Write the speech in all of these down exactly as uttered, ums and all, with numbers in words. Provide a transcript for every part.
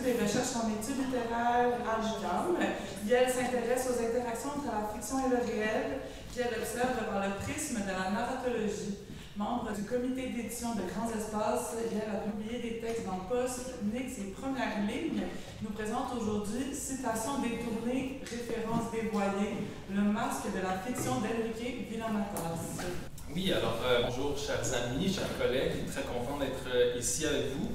effectue des recherches en études littéraires à l'U Q A M. Elle s'intéresse aux interactions entre la fiction et le réel, puis elle observe par le prisme de la narratologie. Membre du comité d'édition de Grands Espaces, elle a publié des textes dans Poste, Nix et Premières Lignes, nous présente aujourd'hui Citations détournées, références dévoyées, le masque de la fiction d'Enrique Vila-Matas. Oui, alors euh, bonjour chers amis, chers collègues, très content d'être ici avec vous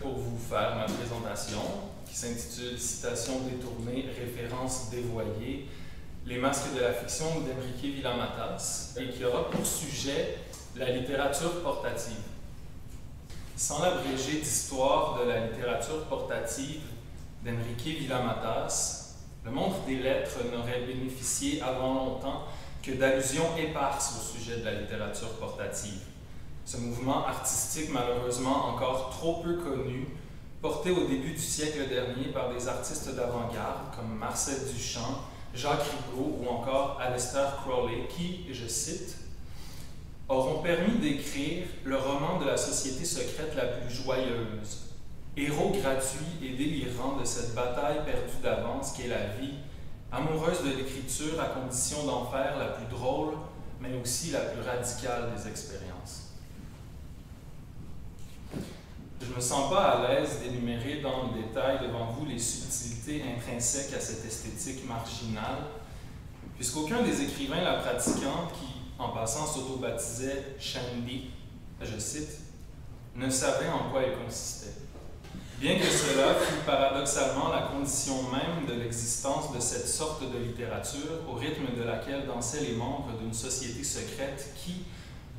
pour vous faire ma présentation qui s'intitule Citations détournées, références dévoyées, les masques de la fiction d'Enrique Vila-Matas et qui aura pour sujet la littérature portative. Sans l'abréger d'histoire de la littérature portative d'Enrique Vila-Matas, le monde des lettres n'aurait bénéficié avant longtemps que d'allusions éparses au sujet de la littérature portative. Ce mouvement artistique, malheureusement encore trop peu connu, porté au début du siècle dernier par des artistes d'avant-garde comme Marcel Duchamp, Jacques Rigaud ou encore Alistair Crowley, qui, je cite, auront permis d'écrire le roman de la société secrète la plus joyeuse, héros gratuit et délirant de cette bataille perdue d'avance qu'est la vie, amoureuse de l'écriture à condition d'en faire la plus drôle, mais aussi la plus radicale des expériences. Je ne me sens pas à l'aise d'énumérer dans le détail devant vous les subtilités intrinsèques à cette esthétique marginale, puisqu'aucun des écrivains la pratiquant qui, en passant, s'auto-baptisait Shen Li, je cite, ne savait en quoi elle consistait. Bien que cela fût paradoxalement la condition même de l'existence de cette sorte de littérature, au rythme de laquelle dansaient les membres d'une société secrète qui,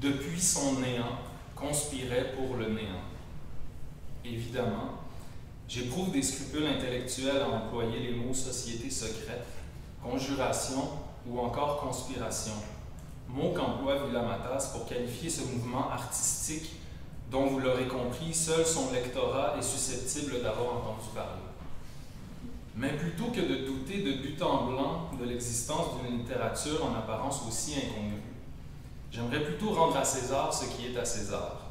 depuis son néant, conspirait pour le néant. Évidemment, j'éprouve des scrupules intellectuels à employer les mots société secrète, conjuration ou encore conspiration, mot qu'emploie Vila-Matas pour qualifier ce mouvement artistique dont, vous l'aurez compris, seul son lectorat est susceptible d'avoir entendu parler. Mais plutôt que de douter de but en blanc de l'existence d'une littérature en apparence aussi incongrue, j'aimerais plutôt rendre à César ce qui est à César,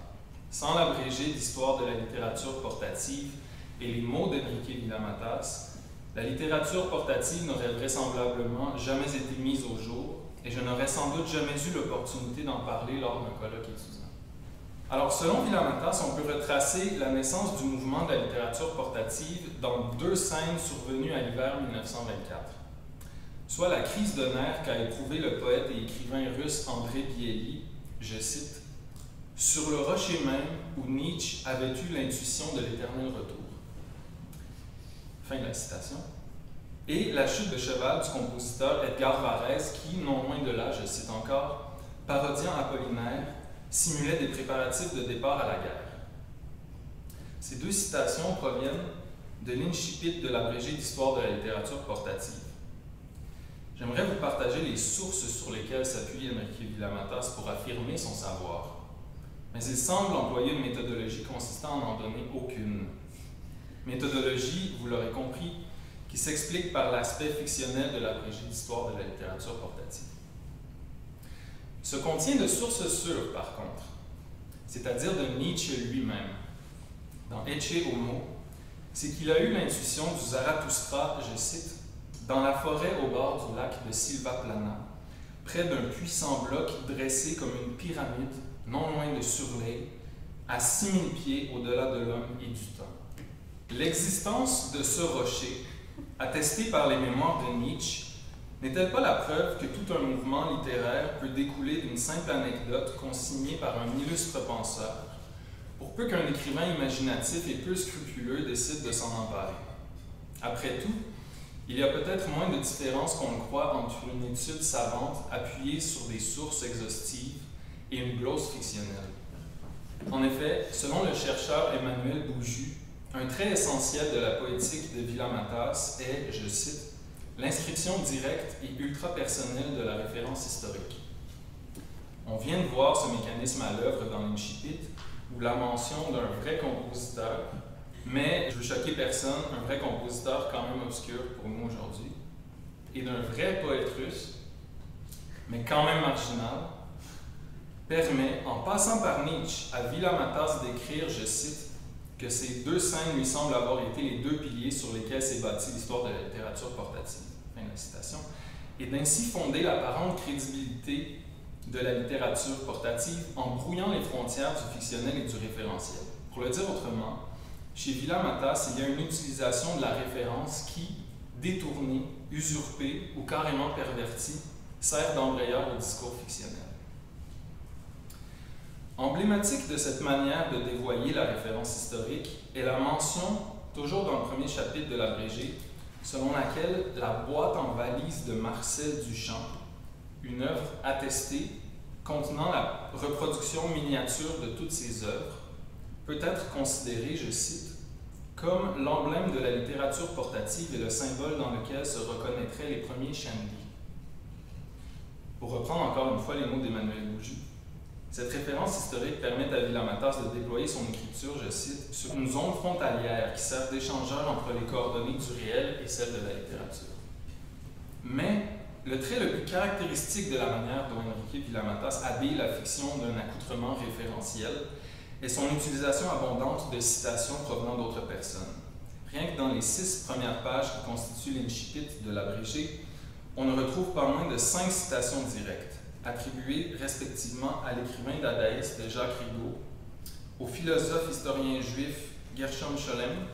sans l'abréger d'histoire de la littérature portative et les mots d'Enrique Vila-Matas. La littérature portative n'aurait vraisemblablement jamais été mise au jour, et je n'aurais sans doute jamais eu l'opportunité d'en parler lors d'un colloque étudiant. Alors, selon Vila-Matas, on peut retracer la naissance du mouvement de la littérature portative dans deux scènes survenues à l'hiver mille neuf cent vingt-quatre, soit la crise de nerfs qu'a éprouvé le poète et écrivain russe Andreï Biély, je cite, « sur le rocher même où Nietzsche avait eu l'intuition de l'éternel retour ». Fin de la citation. Et la chute de cheval du compositeur Edgar Varèse qui, non loin de là, je cite encore, parodiant Apollinaire, simulait des préparatifs de départ à la guerre. Ces deux citations proviennent de l'incipit de l'abrégé d'histoire de la littérature portative. J'aimerais vous partager les sources sur lesquelles s'appuie Enrique Vila-Matas pour affirmer son savoir, mais il semble employer une méthodologie consistant à n'en donner aucune. Méthodologie, vous l'aurez compris, qui s'explique par l'aspect fictionnel de l'abrégé d'histoire de la littérature portative. Ce contient de sources sûres, par contre, c'est-à-dire de Nietzsche lui-même. Dans Ecce Homo, c'est qu'il a eu l'intuition du Zarathustra, je cite, dans la forêt au bord du lac de Silvaplana, près d'un puissant bloc dressé comme une pyramide, non loin de Surley, à six mille pieds au-delà de l'homme et du temps. L'existence de ce rocher, attestée par les mémoires de Nietzsche, n'est-elle pas la preuve que tout un mouvement littéraire peut découler d'une simple anecdote consignée par un illustre penseur, pour peu qu'un écrivain imaginatif et peu scrupuleux décide de s'en emparer? Après tout, il y a peut-être moins de différence qu'on le croit entre une étude savante appuyée sur des sources exhaustives et une glose fictionnelle. En effet, selon le chercheur Emmanuel Bouju, un trait essentiel de la poétique de Vila-Matas est, je cite, l'inscription directe et ultra-personnelle de la référence historique. On vient de voir ce mécanisme à l'œuvre dans l'incipit ou la mention d'un vrai compositeur, mais, je veux choquer personne, un vrai compositeur quand même obscur pour nous aujourd'hui, et d'un vrai poète russe, mais quand même marginal, permet, en passant par Nietzsche, à Vila-Matas d'écrire, je cite, que ces deux scènes lui semblent avoir été les deux piliers sur lesquels s'est bâtie l'histoire de la littérature portative. Fin de la citation. Et d'ainsi fonder l'apparente crédibilité de la littérature portative en brouillant les frontières du fictionnel et du référentiel. Pour le dire autrement, chez Vila-Matas, il y a une utilisation de la référence qui, détournée, usurpée ou carrément pervertie, sert d'embrayeur au discours fictionnel. Emblématique de cette manière de dévoyer la référence historique est la mention, toujours dans le premier chapitre de l'abrégé, selon laquelle la boîte en valise de Marcel Duchamp, une œuvre attestée contenant la reproduction miniature de toutes ses œuvres, peut être considérée, je cite, comme l'emblème de la littérature portative et le symbole dans lequel se reconnaîtraient les premiers Shen Li. Pour reprendre encore une fois les mots d'Emmanuel Bouju, cette référence historique permet à Vila-Matas de déployer son écriture, je cite, sur une zone frontalière qui sert d'échangeur entre les coordonnées du réel et celles de la littérature. Mais le trait le plus caractéristique de la manière dont Enrique Vila-Matas habille la fiction d'un accoutrement référentiel est son utilisation abondante de citations provenant d'autres personnes. Rien que dans les six premières pages qui constituent l'incipit de l'abrégé, on ne retrouve pas moins de cinq citations directes, attribuées respectivement à l'écrivain dadaïste Jacques Rigaud, au philosophe historien juif Gershom Scholem,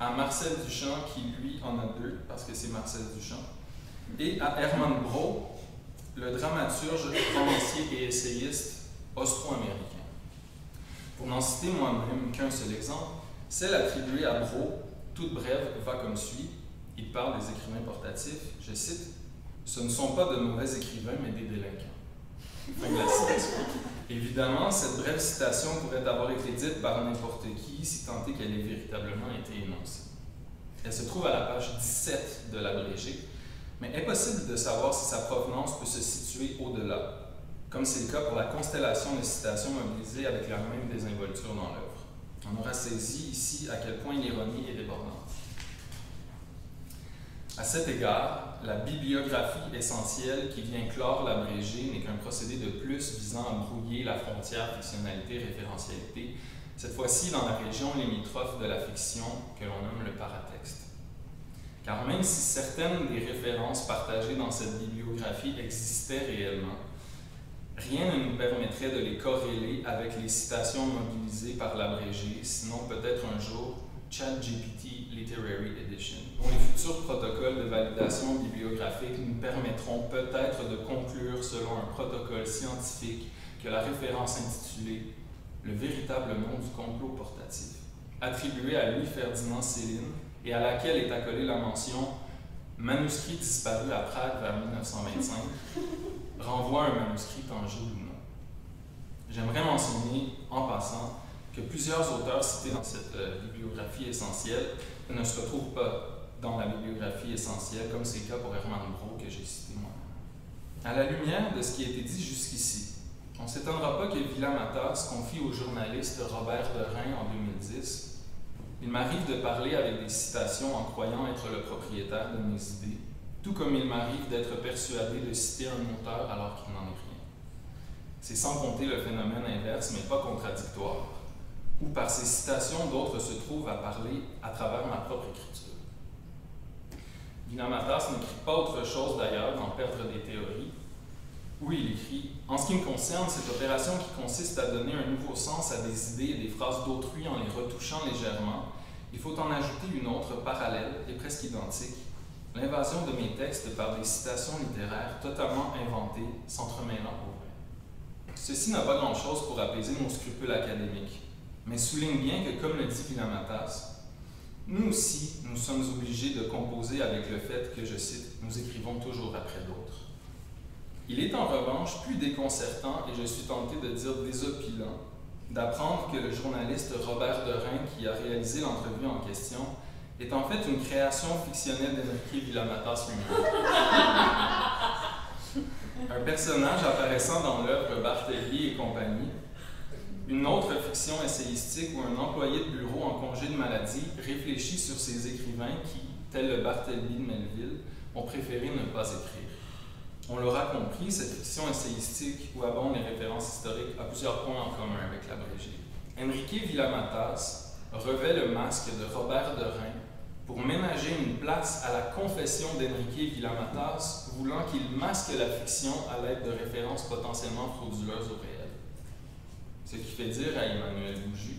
à Marcel Duchamp, qui lui en a deux, parce que c'est Marcel Duchamp, et à Herman Brault, le dramaturge, romancier et essayiste austro-américain. Pour n'en citer moi-même qu'un seul exemple, celle attribuée à Brault, toute brève, va comme suit, il parle des écrivains portatifs, je cite, « Ce ne sont pas de mauvais écrivains, mais des délinquants. » Évidemment, cette brève citation pourrait avoir été dite par n'importe qui, si tant est qu'elle ait véritablement été énoncée. Elle se trouve à la page dix-sept de l'abrégé, mais impossible de savoir si sa provenance peut se situer au-delà, comme c'est le cas pour la constellation de citations mobilisées avec la même désinvolture dans l'œuvre. On aura saisi ici à quel point l'ironie est débordante. À cet égard, la bibliographie essentielle qui vient clore l'abrégé n'est qu'un procédé de plus visant à brouiller la frontière fictionnalité-référentialité, cette fois-ci dans la région limitrophe de la fiction que l'on nomme le paratexte. Car même si certaines des références partagées dans cette bibliographie existaient réellement, rien ne nous permettrait de les corréler avec les citations mobilisées par l'abrégé, sinon peut-être un jour ChatGPT Literary Edition, dont les futurs protocoles de validation bibliographique nous permettront peut-être de conclure selon un protocole scientifique que la référence intitulée « Le véritable nom du complot portatif », attribuée à Louis-Ferdinand Céline et à laquelle est accolée la mention « Manuscrit disparu à Prague vers mille neuf cent vingt-cinq » renvoie un manuscrit tangible ou non. J'aimerais mentionner, en passant, que plusieurs auteurs cités dans cette euh, bibliographie essentielle ne se retrouvent pas dans la bibliographie essentielle, comme c'est le cas pour Herman Brault que j'ai cité moi. À la lumière de ce qui a été dit jusqu'ici, on ne s'étonnera pas que Vila-Matas confie au journaliste Robert Derain en deux mille dix. Il m'arrive de parler avec des citations en croyant être le propriétaire de mes idées, tout comme il m'arrive d'être persuadé de citer un auteur alors qu'il n'en est rien. C'est sans compter le phénomène inverse, mais pas contradictoire, où par ces citations, d'autres se trouvent à parler à travers ma propre écriture. Vila-Matas n'écrit pas autre chose d'ailleurs qu'en perdre des théories, où il écrit « En ce qui me concerne, cette opération qui consiste à donner un nouveau sens à des idées et des phrases d'autrui en les retouchant légèrement, il faut en ajouter une autre parallèle et presque identique. L'invasion de mes textes par des citations littéraires totalement inventées, s'entremêlant au vrai. » Ceci n'a pas grand-chose pour apaiser nos scrupules académiques, mais souligne bien que, comme le dit Vila-Matas, nous aussi, nous sommes obligés de composer avec le fait que, je cite, « nous écrivons toujours après d'autres ». Il est en revanche plus déconcertant, et je suis tenté de dire désopilant, d'apprendre que le journaliste Robert Derain, qui a réalisé l'entrevue en question, est en fait une création fictionnelle d'Enrique Vila-Matas lui-même. Un personnage apparaissant dans l'œuvre Barthélemy et compagnie, une autre fiction essayistique où un employé de bureau en congé de maladie réfléchit sur ses écrivains qui, tel le Barthélemy de Melville, ont préféré ne pas écrire. On l'aura compris, cette fiction essayistique où abondent les références historiques a plusieurs points en commun avec l'abrégé. Enrique Vila-Matas revêt le masque de Robert Derain pour ménager une place à la confession d'Enrique Vila-Matas, voulant qu'il masque la fiction à l'aide de références potentiellement frauduleuses au réel. Ce qui fait dire à Emmanuel Bouju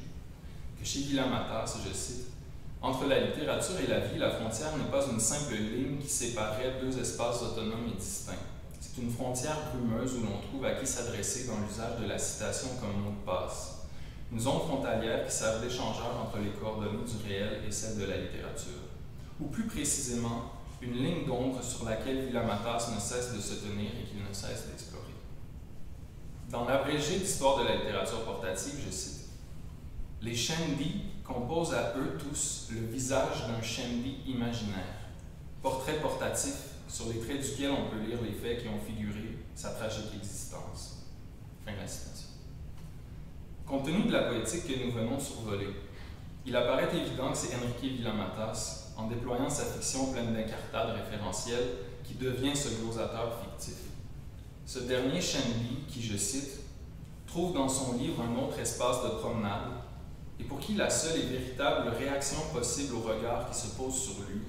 que chez Vila-Matas, je cite, « Entre la littérature et la vie, la frontière n'est pas une simple ligne qui séparait deux espaces autonomes et distincts. C'est une frontière brumeuse où l'on trouve à qui s'adresser dans l'usage de la citation comme mot de passe. Une zone frontalière qui sert d'échangeur entre les coordonnées du réel et celles de la littérature. Ou plus précisément, une ligne d'ombre sur laquelle Vila-Matas ne cesse de se tenir et qu'il ne cesse d'explorer. Dans l'abrégé d'histoire de la littérature portative, je cite, « Les Shen Li composent à eux tous le visage d'un Shen Li imaginaire, portrait portatif sur les traits duquel on peut lire les faits qui ont figuré sa tragique existence. » Fin de la citation. Compte tenu de la poétique que nous venons de survoler, il apparaît évident que c'est Enrique Vila-Matas, en déployant sa fiction pleine d'incartades référentielles, qui devient ce glosateur fictif. Ce dernier, Shen Li, qui, je cite, « trouve dans son livre un autre espace de promenade, et pour qui la seule et véritable réaction possible au regard qui se pose sur lui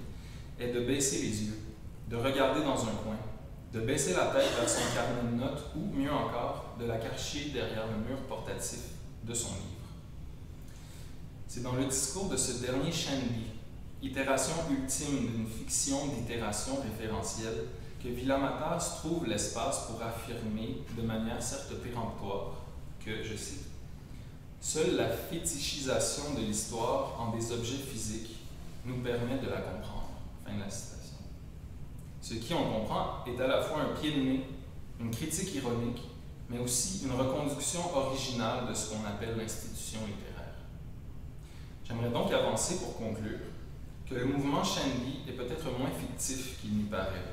est de baisser les yeux, de regarder dans un coin, de baisser la tête vers son carnet de notes ou, mieux encore, de la cacher derrière le mur portatif de son livre. » C'est dans le discours de ce dernier Shen Li, itération ultime d'une fiction d'itération référentielle, que Vila-Matas trouve l'espace pour affirmer, de manière certes péremptoire, que, je cite, « Seule la fétichisation de l'histoire en des objets physiques nous permet de la comprendre. » Fin de la citation. Ce qui, on comprend, est à la fois un pied de nez, une critique ironique, mais aussi une reconduction originale de ce qu'on appelle l'institution littéraire. J'aimerais donc avancer pour conclure que le mouvement Shen Li est peut-être moins fictif qu'il n'y paraît.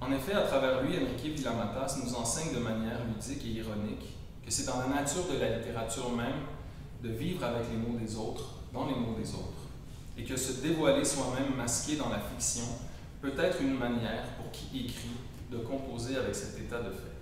En effet, à travers lui, Enrique Vila-Matas nous enseigne de manière ludique et ironique que c'est dans la nature de la littérature même de vivre avec les mots des autres, dans les mots des autres, et que se dévoiler soi-même masqué dans la fiction peut être une manière pour qui écrit de composer avec cet état de fait.